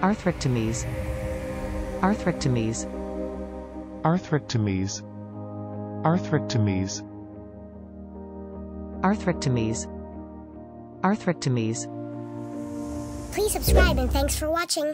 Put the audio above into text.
Arthrectomies. Arthrectomies. Arthrectomies. Arthrectomies. Arthrectomies. Arthrectomies. Please subscribe and thanks for watching.